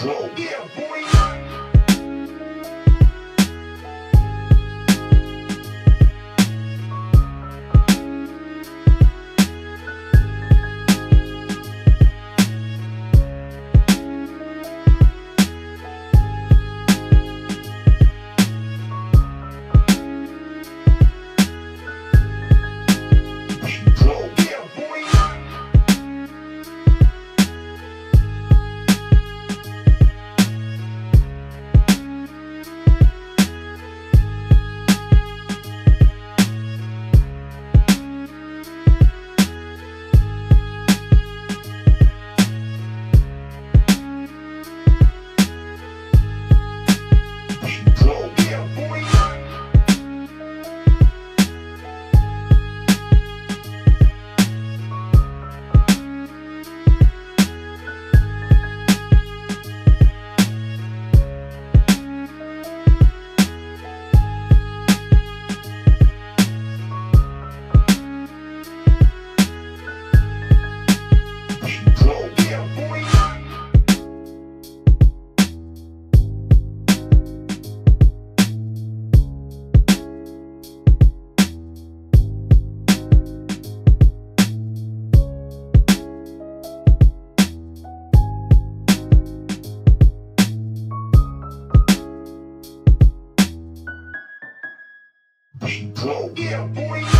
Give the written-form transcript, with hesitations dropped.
Pro. Yeah, boy. Bro. Yeah, boy.